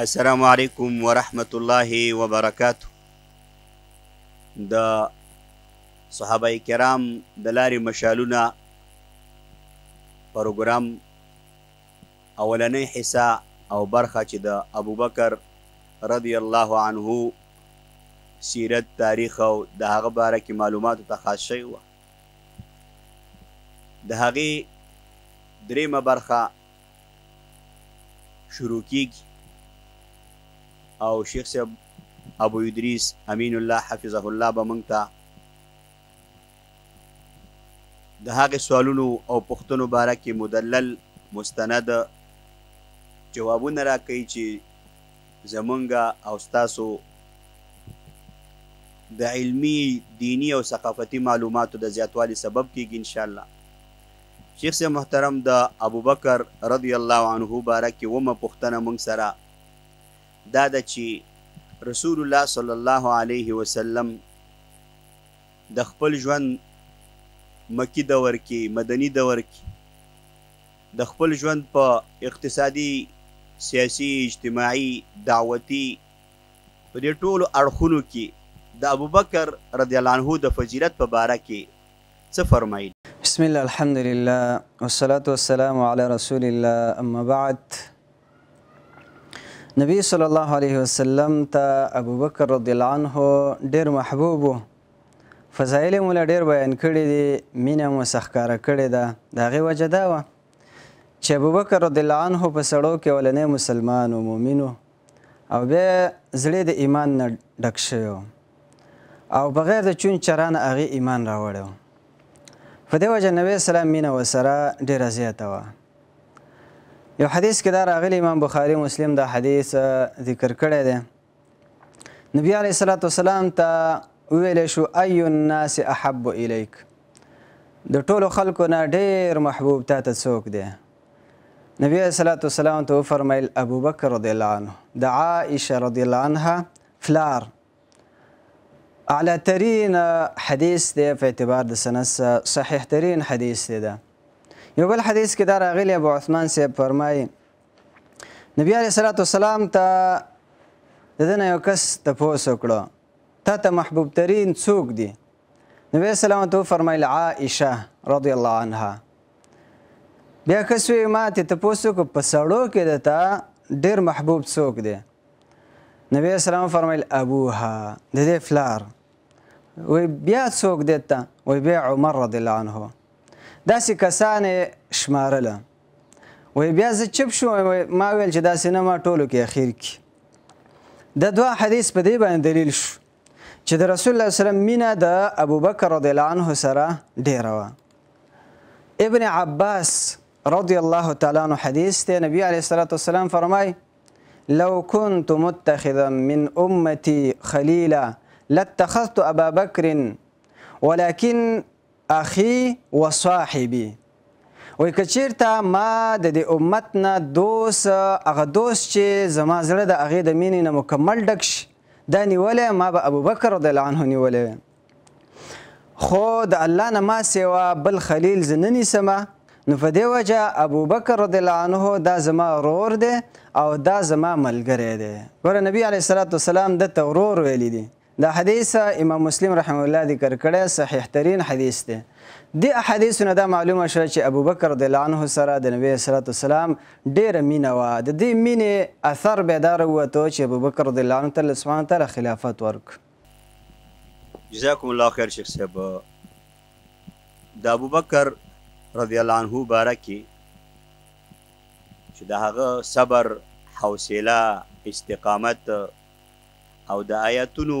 السلام علیکم ورحمت اللہ وبرکاتہ. د صحابه ای کرام د لارې مشالونه پروګرام اولنۍ حصہ او برخه چې د ابوبکر رضی الله عنه سیرت تاریخ او د هغه باره کې معلومات ته خاص شوی و. د هغې دریمه برخه شروع کیږي او شیخ صاحب ابو ادریس امین الله حفظه الله به موږ ته د هغه سوالونو او پوښتنو باره کې مدلل مستند جوابونه راکوي چې زمونږ او ستاسو د علمي، دینی او ثقافتي معلوماتو د زیاتوالي سبب کېږي انشاءالله. شیخ صاحب محترم د ابوبکر رضی الله عنه باره کې اومه پوښتنه موږ سره دا ده چې رسول الله صلی الله علیه وسلم د خپل ژوند مکی دور کې، مدنی دور کې د خپل ژوند په اقتصادي، سیاسي، اجتماعي، دعوتي په دې ټولو اړخونو کې د ابوبکر رضی الله عنه د فضیلت په باره کې څه فرمایي؟ بسم الله، الحمدلله والصلاة والسلام علی رسول الله، اما بعد. نبی صلی الله علیه وسلم ته ابوبکر رضی الله عنه ډېر محبوب و، فضایل یې مولا ډېر بیان کړي دي، مینه مو سخکاره کړې ده. د هغې وجه دا وه چې ابوبکر رضی الله عنه په سړو کې اولنی مسلمان و، مؤمن و، او بیا زړې د ایمان نه ډک شوی و او بغیر د چون چرانه هغې ایمان راوړی و. په دې وجه نبی سلام مینه ورسره ډېره زیاته وه. یو حدیث کې دا راغلی، امام بخاري مسلم دا حدیث ذکر کړی دی، نبی علیه الصلاة والسلام ته ویلی شو ایو الناس احب الیک، د ټولو خلکو نه ډېر محبوب تا ته څوک دی؟ نبی علیه الصلاة والسلام ته وفرمیل ابوبکر رضی الله عنه، د عائشه رضی الله عنها فلار اعلی ترین حدیث دی په اعتبار د سند، صحیح ترین حدیث دی دا. یو بل حدیث کې دا راغلی، ابو عثمان صاحب فرمایي نبی علیه الصلاة والسلام ته د ده نه یو کس تپوس وکړو تا ته محبوب ترین څوک دی؟ نبی سلام ته وفرمیل عائشه رضی الله عنها. بیا کس وی ما ته تپوس وکړو په سړو کې د تا ډېر محبوب څوک دی؟ نبی سلام فرمیل ابوها، د دې فلار. وی بیا څوک دی تا؟ وی بیا عمر رضی الله عنه. داسې کسان یې شمارله. وی بیا زه چپ شوم، ما ویل چې داسې نه، ما ټولو کې اخیر کې د دوه حدیث په دې باندې دلیل شو چې د رسول الله صلی الله علیه وسلم مینه د ابوبکر رضی الله عنه سره ډېره وه. ابن عباس رضی الله تعالی عنه حدیث دی، نبی علیه الصلاة والسلام فرمای لو كنت متخذا من امتي خلیلا لاتخذت ابا بکر ولكن اخي وصاحبي. وایي که چېرته ما د دې امت نه دوست، هغه دوست چې زما زړه د هغې د مینې نه مکمل ډک شي دا نیولی، ما به ابوبکر رضی الله عنه نیولی ویم، خو د الله نه ما سوا بل خلیل زه نه نیسمه، نو په دې وجه ابوبکر رضی الله عنه دا زما ورور دی او دا زما ملګری دی. ګوره نبي علیه الصلاة والسلام ده ته ورور ویلی دی. دا حدیث امام مسلم رحمه الله ذکر کړی، صحیح ترین حدیث دی. دې احادیثو نه دا معلومه شوه چې ابوبکر رضی الله عنه سره د نبي صلی الله علیه وسلم ډېره مینه وه. د دې مینې اثر بیا دا راووته چې ابوبکر رضی الله عنه ته الله سبحانه تعالی خلافت ورکړ. جزاکم الله خیر. شیخ صاحب د ابوبکر رضی الله عنه باره کې چې د هغه صبر، حوصله، استقامت او د آیاتونو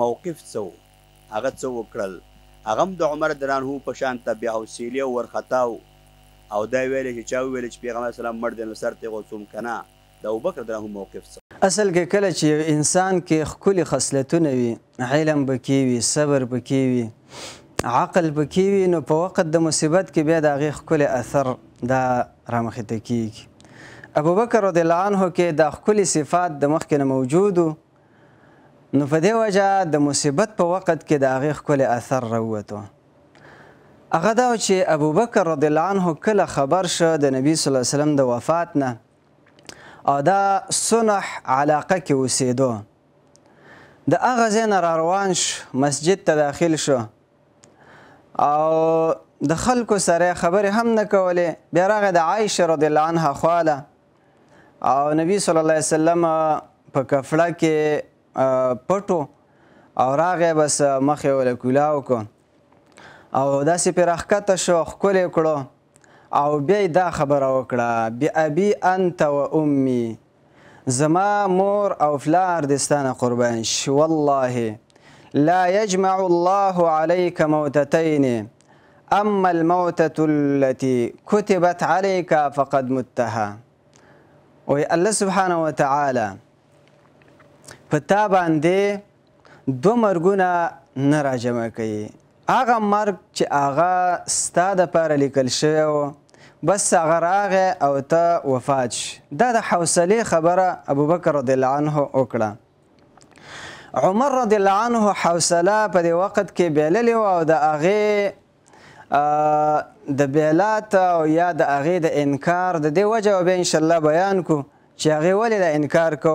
موقف څه و؟ هغه څه وکړل؟ هغه هم د عمر رضی الله عنه په شان ته بیا حوصلې ورخطا او دا ویلې چې چا ویلې چې پیغمبر اسلام مړ دی نو سر ترې غوڅوم که نه، د ابوبکر رضی الله عنه موقف څه اصل کې کله چې انسان کې خپل خصلتونه وي، علم بکی وي، صبر بکی وي، عقل بکی وي، نو په وخت د مصیبت کې بیا د هغې خپل اثر دا رامخته کیږي. ابوبکر رضی الله عنه کې دا ښکلي صفات د مخکې نه موجود و، نو په دې وجه د مصیبت په وخت کې د هغې ښکلي اثر راووت و. هغه دا و چې ابوبکر رضی الله عنه کله خبر شو د نبي صلی الله علیه وسلم د وفات نه او دا صنح علاقه کې اوسېدو، د هغه ځای نه را روان شو، مسجد ته داخل شو او د خلکو سره خبرې هم نه کولې. بیا راغی د عایشه رضی الله عنها خواله او نبی صلی الله علیه وسلم په کفړه کې پټو او راغی بس مخ یې ورله کولاو کو او داسې پرې راښکته شو، ښکلی کړو او بیا دا خبره وکړه: بأبي انت و امي، زما مور او فلار دې ستا نه قربان شي، والله لا یجمع الله علیک موتتین، اما الموتة التي كتبت عليك فقد متها. وی الله سبحانه وتعالی په تا باندې دو مرګونه نه راجمع کوي، هغه مرګ چې هغه ستا دپاره لیکل شوی و بس هغه راغی او ته وفات شي. دا د حوصلې خبره ابوبکر رضی الله عنه وکړه. عمر رضی الله عنه حوصله په دې وخت کې بیللې وه او د هغې د بیلات او یا د هغې د انکار د دې وجه به انشاءالله بیان کو چې هغې ولې د انکار کو.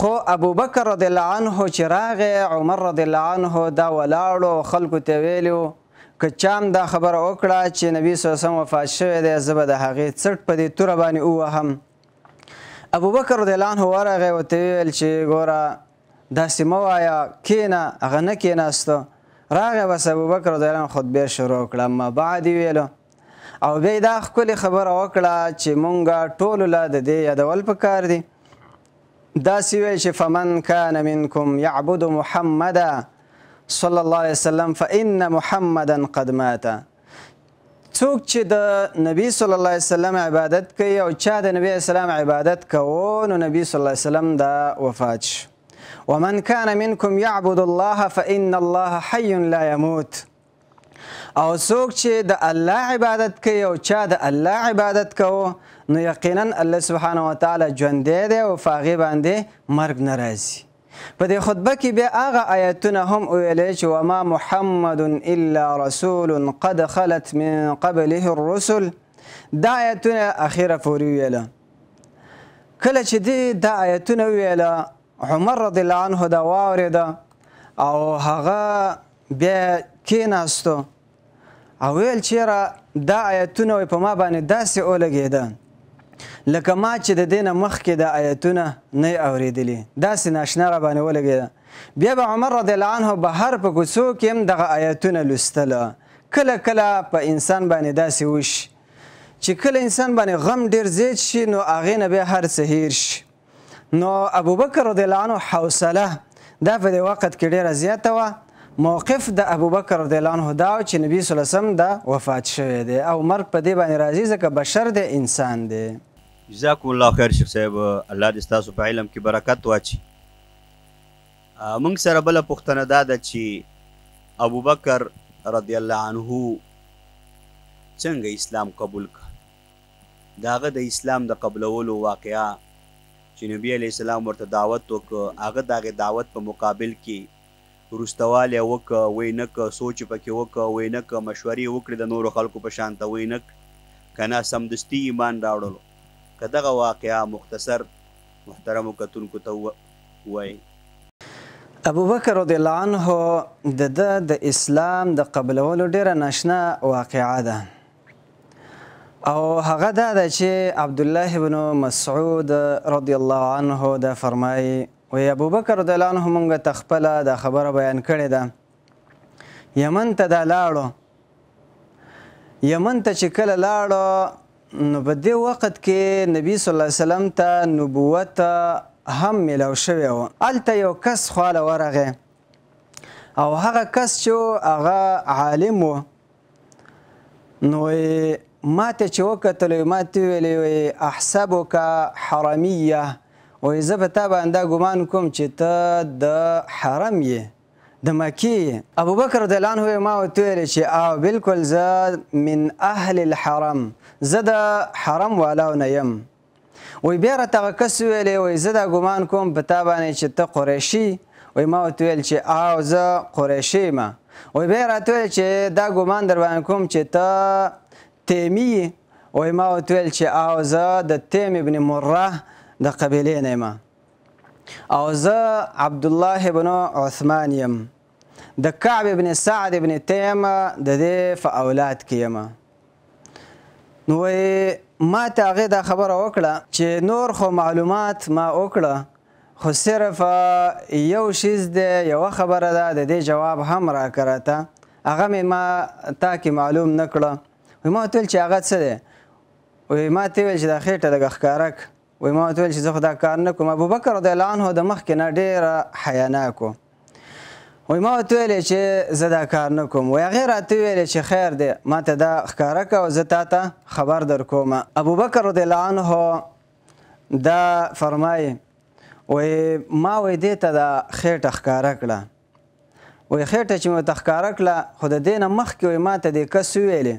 خو ابوبکر رضی الله عنه چې راغی، عمر رضی الله عنه دا ولاړو، خلکو ته ویلي و که چا هم دا خبره وکړه چې نبي صلی الله علیه وسلم وفات شوی دی، زه به د هغې څټ په دې توره باندې ووهم. ابوبکر رضی الله عنه ورغی، ورته ویل چې ګوره داسې مه وایه، کینه. هغه نه کیناسته، راغی بس ابوبکر رضی الله عنه خطبه شروع کړه، اما بعد یې ویلو او بیا یې دا ښکلې خبره وکړه چې مونږ ټولو له د دې یادول پکار دي، دا سوی چې فمن کان منکم یعبد محمدا صلی الله علیه وسلم فإن محمدا قد مات. څوک چې د نبی صلی الله علیه وسلم عبادت کوي او چا د نبی اسلام عبادت کوو نو نبی صلی الله علیه وسلم دا وفات شو. ومن کان منکم یعبد الله فإن الله حی لا یموت. او څوک چې د الله عبادت کوي او چا د الله عبادت کوو نو یقیناً الله سبحانه وتعالی ژوندی دی او په هغې باندې مرګ نه راځي. په دې خطبه کې بیا هغه آیتونه هم ویلې چې وما محمد الا رسول قد خلت من قبله الرسل، دا آیتونه اخیره پورې ویله. کله چې دې دا آیتونه ویله، عمر رضی الله عنه دا واورېده او هغه بیا کېناستو او ویل چېره دا آیتونه په ما باندې داسې ولګېده لکه ما چې د دې نه مخکې د آیتونه نه یې اورېدلي، داسې ناشنا را باندې ولګېده. بیا به عمر رضی الله عنه بهر په کوڅو کې هم دغه آیتونه لوستله. کله کله په انسان باندې داسې وشي چې کله انسان باندې غم ډېر زیات شي نو هغې نه بیا هر څه هیر شي. نو ابوبکر رضی الله عنه حوصله دا په دې وخت کې ډېره زیاته وه. موقف د ابوبکر رضی الله عنه دا و چې نبي صلی الله علیه وسلم دا وفات شوی دی او مرګ په دې باندې راځي ځکه بشر دی، انسان دی. جزاکم الله خیر شیخ صاحب، الله دې ستاسو په علم کې برکت واچي. موږ سره بله پوښتنه دا ده چې ابوبکر رضی الله عنه څنګه اسلام قبول کړ؟ د هغه د اسلام د قبلولو واقعه چې نبي علیه السلام ورته دعوت وکړ، هغه د هغې دعوت په مقابل کې رستوال یې وکړه، وینک سوچ پکې وکړه، وینک مشورې وکړې د نورو خلکو په شان ته، وینک که نه سمدستي ایمان راوړلو. که دغه واقعه مختصر محترمو کتونکو ته ووایي. ابوبکر رضی الله عنه د ده د اسلام د قبلولو ډېره ناشنا واقعه ده او هغه دا ده چې عبدالله بن مسعود رضی الله عنه دا فرمایي: وی ابوبکر رضی الله عنه مونږ ته خپله دا خبره بیان کړې ده، یمن ته دا لاړو. یمن ته چې کله لاړو نو په دې وخت کې نبي صلی الله علیه وسلم ته نبوت هم میلاو شوی و. هلته یو کس خواله ورغی او هغه کس چې هغه عالم و، نو ما ته چې وکتلو ما ته ویلې: احسبک حرمیه وای زه په تا باندې ګمان کوم چې ته د حرم یې د مکی یې. ابوبکر رضی الله عنه ما ورته ویل چې او بالکل زه من اهل الحرم، زه د حرم والاو نه یم. وی بیا راته هغه کس ویلې وایي زه دا ګمان کوم په تا باندې چې ته قریشي، وایي ما ورته ویل چې او زه قریشي یم. وایي بیا راته ویل چې دا ګمان در باندې کوم چې ته تیمي یې، وایي ما ورته ویل چې او زه د تیم ابن مره د قبیلې نه یم، او زه عبدالله ابن عثمان یم، د کعب ابن سعد ابن تیم د دې په اولاد کې یم. نو ما ته هغې دا خبره وکړه چې نور خو معلومات ما وکړه، خو صرف یو شیز دی، یوه خبره ده د دې جواب هم راکړه راته، هغه مې ما تا کې معلوم نه کړه. وایي ما ورته ویل چې هغه څه دی؟ وایي ما ته یې ویل چې دا خېټه لږه ښکاره کړه. وایي ما ورته ویل چې زه خو دا کار نه کوم. ابوبکر رضی الله عنه د مخکې نه ډېره حیاناک و. وایي ما ورته ویلې چې زه دا کار نه کوم. وایي هغې راته ویلې چې خیر دی، ما ته دا ښکاره کړه او زه تا ته خبر در کوم. ابوبکر رضی الله عنه دا فرمایي، وایي ما دې ته دا خېټه ښکاره کړه. وایي خېټه چې مې ورته ښکاره کړه، خو د دې نه مخکې وایي ما ته دې کس وویلې،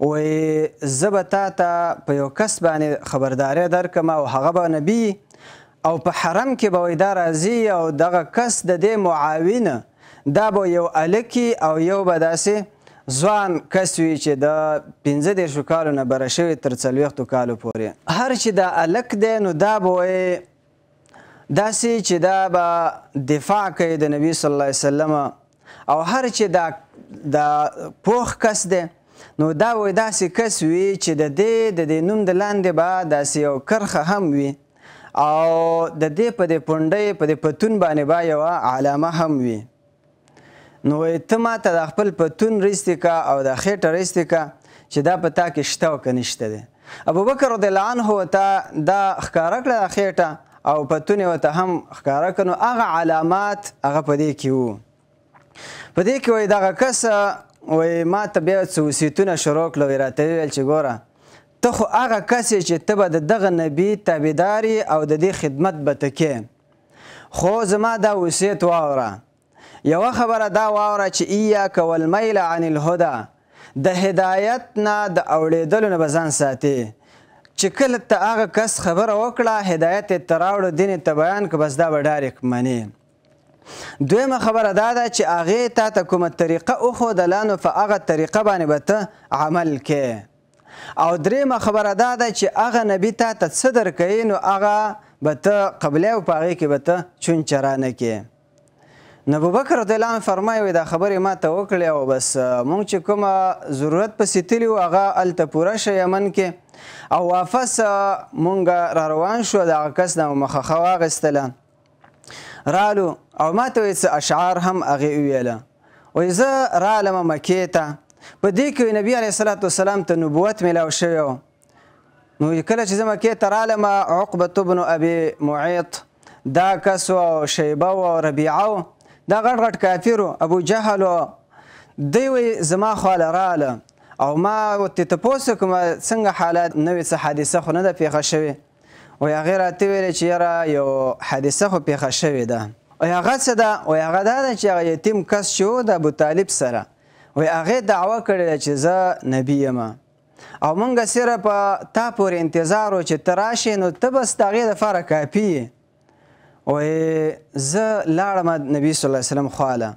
وایي زه به تا ته په یو کس باندې خبرداری در کړم او هغه به نبي او په حرم کې به وایي دا راځي او دغه کس د دې معاونه دا به یو الکي او یو به داسې ځوان کس وي چې د 15 کالو نه بره شوي تر 40 کالو پورې. هر چې دا الک دی نو دا به وایي داسې چې دا به دفاع کوي د نبي صلی الله علیه وسلم، او هر چې دا پوخ کس دی نو دا وایي داسې کس وي چې د دې نوم د لاندې به داسې یو کرخه هم وي، او د دې په دې پونډۍ په دې پتون باندې به یوه علامه هم وي. نو وایي ته ما ته دا خپل پتون رایستې که او دا خېټه رایستې که چې دا په تا کې شته او که نشته دی. ابوبکر رضی الله عنه ورته دا ښکاره کړه دا خېټه او پتون یې ورته هم ښکاره کړه. نو هغه علامات هغه په دې کې وو. په دې کې وایي دغه کس وایي ما ته بیا څه وصیتونه شروع کړل. وایي راته ویل چې ګوره ته خو هغه کس یې چې ته به د دغه نبي تابعداري او د دې خدمت به ته کې، خو زما دا وصیت واوره، یوه خبره دا واوره چې ایاک والمیل عن الهدى، د هدایت نه د اوړېدلو نه به ځان ساتې، چې کله ته هغه کس خبره وکړه هدایت یې ته راوړه دین یې ته بیان که بس دا به ډایرکټ منې. دویمه خبره دا ده چې هغې تا ته کومه طریقه وښودله نو په هغه طریقه باندې به ته عمل کې. او درېمه خبره دا ده چې هغه نبي تا ته څه درکوي نو هغه به ته قبله او په هغې کې به ته چون چرانه کې. نو ابوبکر رضی الله عنه فرمایي وایي دا خبرې ما ته وکړې او بس موږ چې کومه ضرورت پسې تلي وو هغه هلته پوره شو یمن کې، او واپس موږ را روان شو. د هغه کس نه مو مخخه واخیستله رالو، او ما ته وایي څه اشعار هم هغې وویله. وایي زه رالمه مکې ته، په دې کې نبي علیه الصلاة والسلام ته نبوت میلاو شوی و. نو کله چې زه مکې ته رالم عقبة بن ابي معیط دا کس و او شیبه و او ربیعه و دا غټ غټ کافر و ابو جهل و، دوی وایي زما خواله راله او ما ورته تپوس وکړم څنګه حالات نوې څه حادثه خو نه ده پېښه شوې. وایي هغې راته ویلې چې یاره یو حادثه خو پېښه شوې ده. وایي هغه څه ده؟ وایي هغه دا ده چې هغه یتیم کس چې و د ابوطالب سره وایي هغې دعوه کړې ده چې زه نبي یم، او موږ صرف تا پورې انتظار و چې ته راشې نو ته بس د هغې دپاره کافي یې. وایي زه لاړم نبي صلی الله علیه وسلم خواله،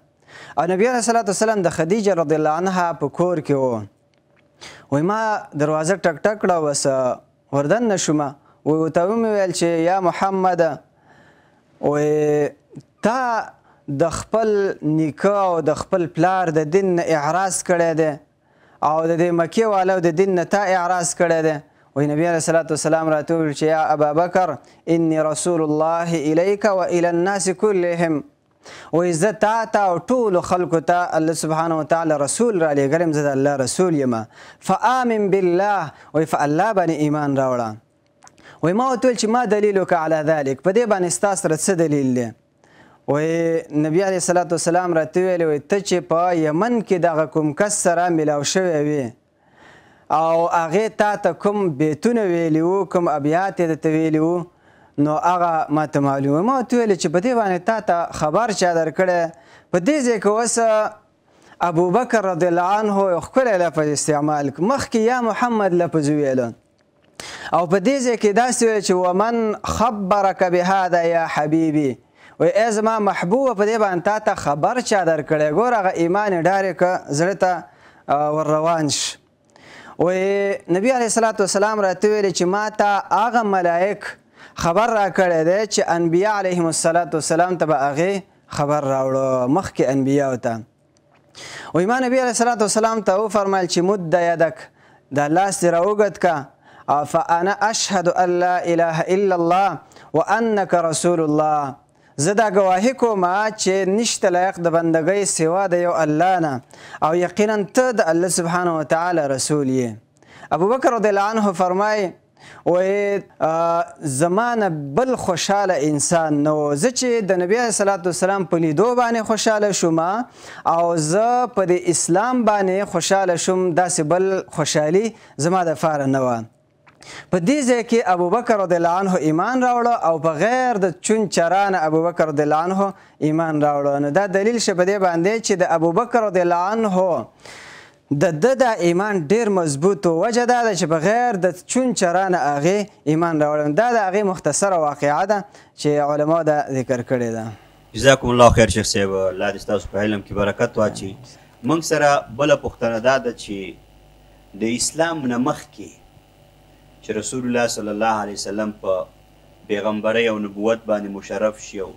او نبي علیه الصلاة والسلام د خدیجه رضی الله عنها په کور کې و. وایي ما دروازه ټک ټک کړه بس وردن نه شوم. وایي ورته مې ویل چې یا محمد، وایي تا د خپل نیکه او د خپل پلار د دین نه اعراض کړی دی، او د دې مکې والا د دین نه تا اعراض کړی دی. وایي نبي علیه الصلاة والسلام راته وویل چې یا ابابکر انی رسول الله الیک و الی الناس کلهم. وایي زه تا ته او ټولو خلکو ته الله سبحانه وتعالی رسول را لېږلی یم، زه د الله رسول یم، فآمن بالله، وایي په الله باندې ایمان راوړه. وایي ما ورته وویل چې ما دلیل وکړه علی ذلک، په دې باندې ستا سره څه دلیل دی؟ وایي نبي علیه الصلاة والسلام راته ویلې وایي ته چې په یمن کې دغه کوم کس سره میلاو شوی وي او هغې تا ته کوم بیتونه ویلي وو، کوم ابیات یې درته ویلي وو، نو هغه ما ته معلومه ما ته ویل چې په دې باندې تا ته خبر چا درکړی په دې ځای کې اوس ابوبکر رضی الله عنه یو ښکلی لفظ استعمال کړ مخکې یا محمد لفظ ویلو او په دې ځای کې داسې ویل چې ومن خبرک بهذا یا حبیبي وی ای زما محبوبه په دې باندې تا ته خبر چا درکړی ګوره هغه ایمان یې ډارې کړه زړه ته ور روان شو وی نبی علیه الصلاة والسلام راته ویلي چې ما ته هغه ملائک خبر را کړی دی چې انبیا علیهم الصلاة والسلام ته به هغې خبر راوړو مخکې انبیاو ته وی ما نبی علیه الصلاة والسلام ته وفرمیل چې مد یدک دا لاس دې راوږد که فانا اشهد ان لا اله الا الله وانک رسول الله زه دا ګواهي کوم چې نشته لایق د بندګۍ سوا د یو الله نه او یقینا ته د الله سبحانه وتعالی رسول یې ابوبکر رضی الله عنه فرمایي وایي زما نه بل خوشحاله انسان نه و زه چې د نبي علیه صلات وسلام په لیدو باندې خوشحاله شوم او زه په د اسلام باندې خوشحاله شوم داسې بل خوشحالي زما دپاره نه وه په دې ځای کې ابوبکر رضی الله عنه ایمان راوړه او بغیر د چون چرانه ابوبکر رضی الله عنه ایمان راوړه نو دا دلیل شه په دې باندې چې د ابوبکر رضی الله عنه د دا ایمان ډېر مضبوط و وجه دا ده چې بغیر د چون چرانه هغې ایمان راوړه دا د هغې مختصره واقعه ده چې علماو دا ذکر کړې ده جزاکم الله خیر شیخ صاحب الله دې ستاسو په علم کې برکت واچي موږ سره بله پوښتنه دا ده چې د اسلام نه مخکې چې رسول الله صلی الله علیه وسلم په پیغمبرۍ او نبوت باندې مشرف شي او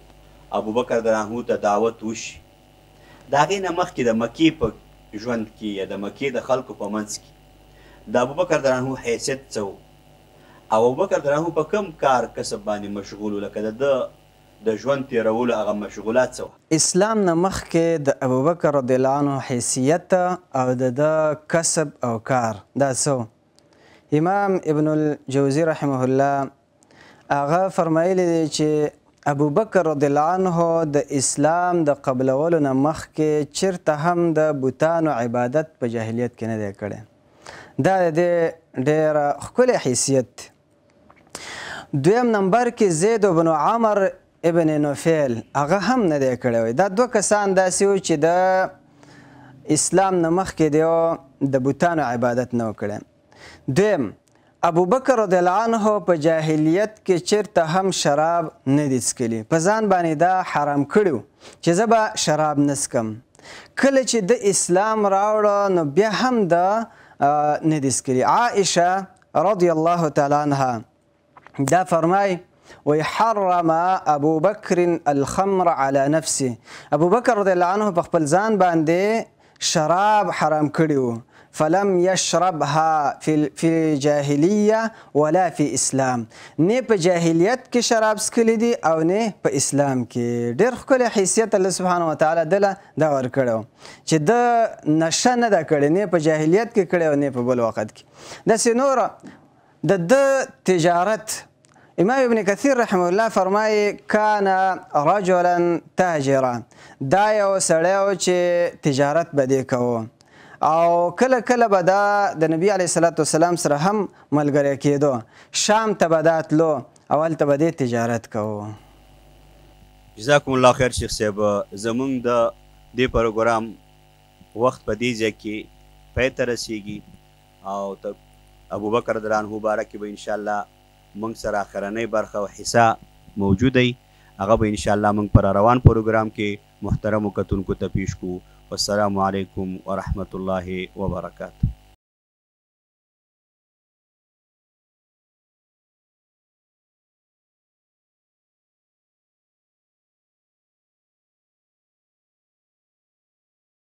ابوبکر رضی الله عنه ته دعوت وشي د هغې نه مخکې د مکې په ژوند کې یا د مکې د خلکو په منځ کې د ابوبکر رضی الله عنه حیثیت څه و او ابوبکر رضی الله عنه په کوم کار کسب باندې مشغول و لکه د ژوند تېرولو هغه مشغولات څه و اسلام نه مخکې د ابوبکر رضی الله عنه حیثیت او د ده کسب او کار دا څه امام ابن الجوزی رحمه الله هغه فرمایلی دی چې ابوبکر رضی الله عنه د اسلام د قبلولو نه مخکې چیرته هم د بوتانو عبادت په جاهلیت کې نه دی کړی دا د دې ډېره ښکلی حیثیت دویم نمبر کې زید بن عمر ابن نوفیل هغه هم نه دی کړی وی دا دوه کسان داسې و چې د اسلام نه مخکې دی د بوتانو عبادت نه و کړی دویم ابوبکر رضی الله عنه په جاهلیت کې چیرته هم شراب نه دي څکلي په ځان باندې دا حرام کړي چې زه به شراب نه څکم کله چې د اسلام راوړه نو بیا هم دا نه دي څکلي عائشه رضی الله تعالی عنها دا فرمایي وحرم ابوبکر الخمر على نفسه ابوبکر رضی الله عنه په خپل ځان باندې شراب حرام کړي و فلم يشربها في جاهلية ولا في اسلام نه په جاهلیت کې شراب څکلی دي او نه په اسلام کې ډېر ښکلی حیثیت الله سبحانه وتعالی دله دا ورکړی چې ده نشه نه ده کړې نه په جاهلیت کې کړی او نه په بل وخت کې داسې نوره د ده تجارت امام ابن کثیر رحمه الله فرمایي کان رجلا تاجرا دا یو سړی و چې تجارت به دې کوو او کله کله به دا د نبي علیه الصلاة والسلام سره هم ملګری کېدو شام ته به دا تلو او هلته به دې تجارت کوو جزاکم الله خیر شیخ صاحب زموږ د دې پروګرام وخت په دې ځای کې پای ته رسېږي او تر ابوبکر رضی الله عنه باره کې به انشاءالله موږ سره آخرنۍ برخه او حصه موجوده وي هغه به انشاءالله موږ پر روان پروګرام کې محترمو کتونکو ته پیش کوو والسلام علیکم ورحمۃ اللہ وبرکاتہ.